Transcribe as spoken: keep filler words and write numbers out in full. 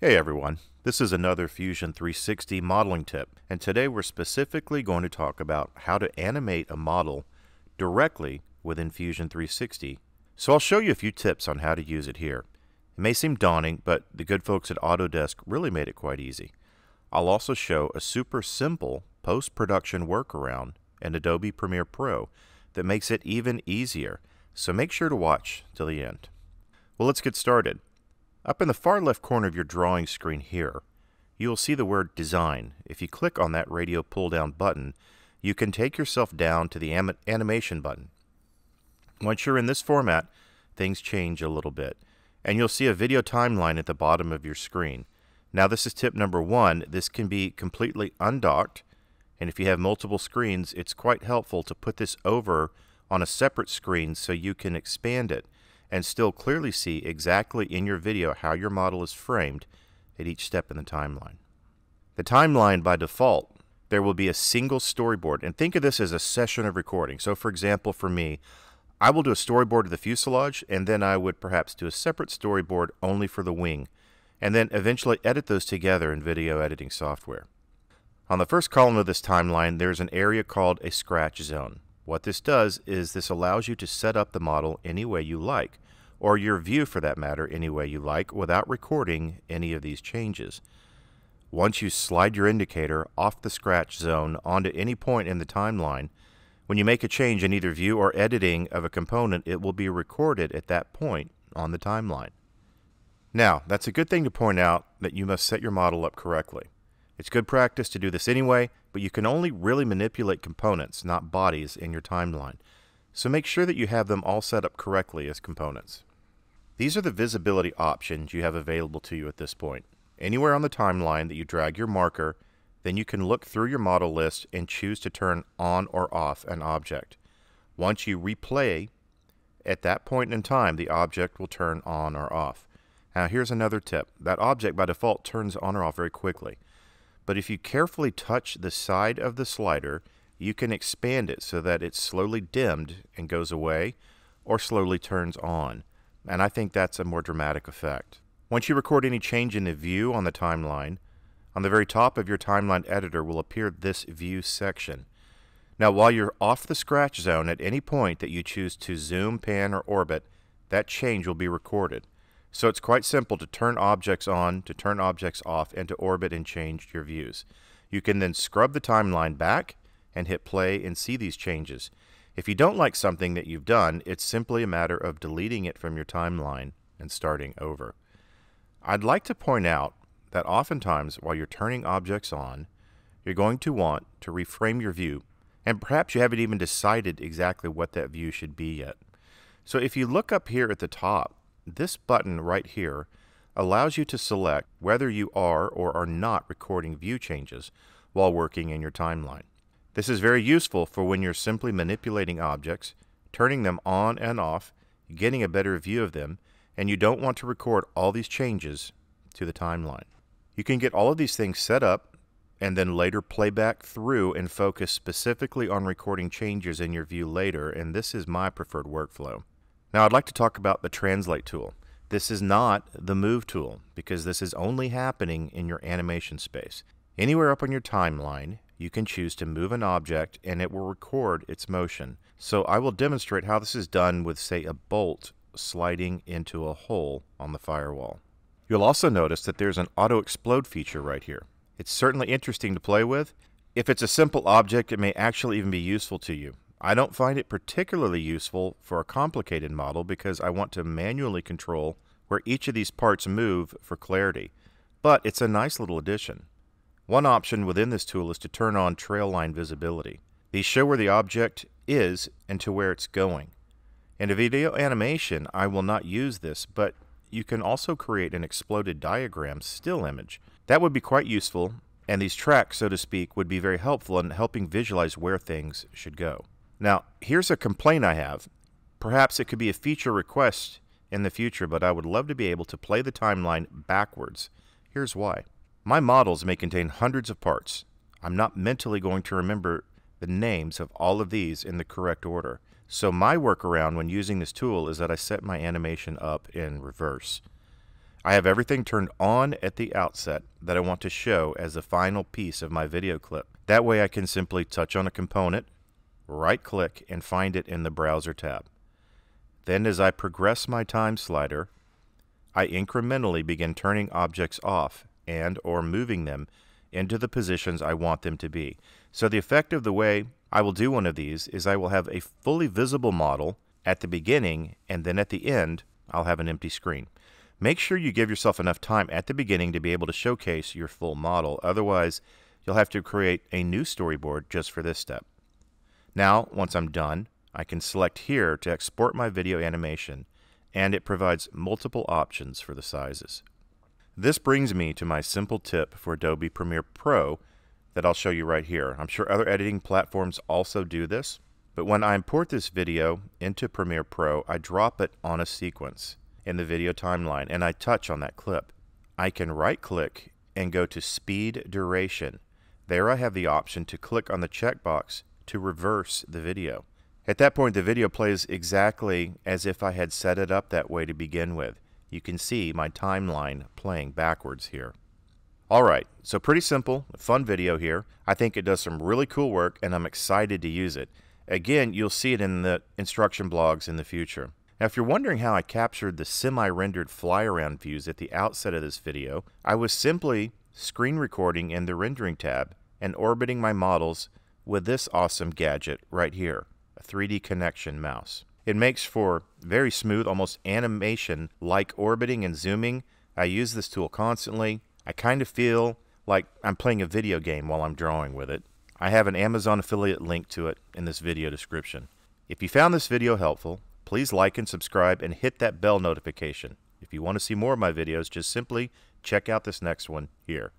Hey everyone, this is another Fusion three sixty modeling tip, and today we're specifically going to talk about how to animate a model directly within Fusion three sixty. So I'll show you a few tips on how to use it here. It may seem daunting, but the good folks at Autodesk really made it quite easy. I'll also show a super simple post-production workaround in Adobe Premiere Pro that makes it even easier, so make sure to watch till the end. Well, let's get started. Up in the far left corner of your drawing screen here, you'll see the word Design. If you click on that radio pull-down button, you can take yourself down to the anim- animation button. Once you're in this format, things change a little bit, and you'll see a video timeline at the bottom of your screen. Now this is tip number one. This can be completely undocked, and if you have multiple screens, it's quite helpful to put this over on a separate screen so you can expand it and still clearly see exactly in your video how your model is framed at each step in the timeline. The timeline, by default, there will be a single storyboard, and think of this as a session of recording. So for example, for me, I will do a storyboard of the fuselage, and then I would perhaps do a separate storyboard only for the wing, and then eventually edit those together in video editing software. On the first column of this timeline, there's an area called a scratch zone. What this does is this allows you to set up the model any way you like, or your view for that matter any way you like, without recording any of these changes. Once you slide your indicator off the scratch zone onto any point in the timeline, when you make a change in either view or editing of a component, it will be recorded at that point on the timeline. Now, that's a good thing to point out, that you must set your model up correctly. It's good practice to do this anyway, but you can only really manipulate components, not bodies, in your timeline. So make sure that you have them all set up correctly as components. These are the visibility options you have available to you at this point. Anywhere on the timeline that you drag your marker, then you can look through your model list and choose to turn on or off an object. Once you replay, at that point in time, the object will turn on or off. Now here's another tip. That object by default turns on or off very quickly. But if you carefully touch the side of the slider, you can expand it so that it's slowly dimmed and goes away, or slowly turns on. And I think that's a more dramatic effect. Once you record any change in the view on the timeline, on the very top of your timeline editor will appear this view section. Now while you're off the scratch zone, at any point that you choose to zoom, pan, or orbit, that change will be recorded. So it's quite simple to turn objects on, to turn objects off, and to orbit and change your views. You can then scrub the timeline back and hit play and see these changes. If you don't like something that you've done, it's simply a matter of deleting it from your timeline and starting over. I'd like to point out that oftentimes while you're turning objects on, you're going to want to reframe your view, and perhaps you haven't even decided exactly what that view should be yet. So if you look up here at the top, this button right here allows you to select whether you are or are not recording view changes while working in your timeline. This is very useful for when you're simply manipulating objects, turning them on and off, getting a better view of them, and you don't want to record all these changes to the timeline. You can get all of these things set up and then later play back through and focus specifically on recording changes in your view later, and this is my preferred workflow. Now I'd like to talk about the Translate tool. This is not the Move tool, because this is only happening in your animation space. Anywhere up on your timeline, you can choose to move an object and it will record its motion. So I will demonstrate how this is done with, say, a bolt sliding into a hole on the firewall. You'll also notice that there's an auto explode feature right here. It's certainly interesting to play with. If it's a simple object, it may actually even be useful to you. I don't find it particularly useful for a complicated model because I want to manually control where each of these parts move for clarity, but it's a nice little addition. One option within this tool is to turn on trail line visibility. These show where the object is and to where it's going. In a video animation, I will not use this, but you can also create an exploded diagram still image. That would be quite useful, and these tracks, so to speak, would be very helpful in helping visualize where things should go. Now, here's a complaint I have. Perhaps it could be a feature request in the future, but I would love to be able to play the timeline backwards. Here's why. My models may contain hundreds of parts. I'm not mentally going to remember the names of all of these in the correct order. So my workaround when using this tool is that I set my animation up in reverse. I have everything turned on at the outset that I want to show as the final piece of my video clip. That way I can simply touch on a component, right-click, and find it in the Browser tab. Then as I progress my time slider, I incrementally begin turning objects off and or moving them into the positions I want them to be. So the effect of the way I will do one of these is I will have a fully visible model at the beginning, and then at the end I'll have an empty screen. Make sure you give yourself enough time at the beginning to be able to showcase your full model, otherwise you'll have to create a new storyboard just for this step. Now once I'm done, I can select here to export my video animation, and it provides multiple options for the sizes. This brings me to my simple tip for Adobe Premiere Pro that I'll show you right here. I'm sure other editing platforms also do this, but when I import this video into Premiere Pro, I drop it on a sequence in the video timeline and I touch on that clip. I can right-click and go to Speed Duration. There I have the option to click on the checkbox to reverse the video. At that point, the video plays exactly as if I had set it up that way to begin with. You can see my timeline playing backwards here. Alright, so pretty simple, fun video here. I think it does some really cool work and I'm excited to use it. Again, you'll see it in the instruction blogs in the future. Now, if you're wondering how I captured the semi-rendered fly-around views at the outset of this video, I was simply screen recording in the rendering tab and orbiting my models with this awesome gadget right here, a three D Connection mouse. It makes for very smooth, almost animation-like orbiting and zooming. I use this tool constantly. I kind of feel like I'm playing a video game while I'm drawing with it. I have an Amazon affiliate link to it in this video description. If you found this video helpful, please like and subscribe and hit that bell notification. If you want to see more of my videos, just simply check out this next one here.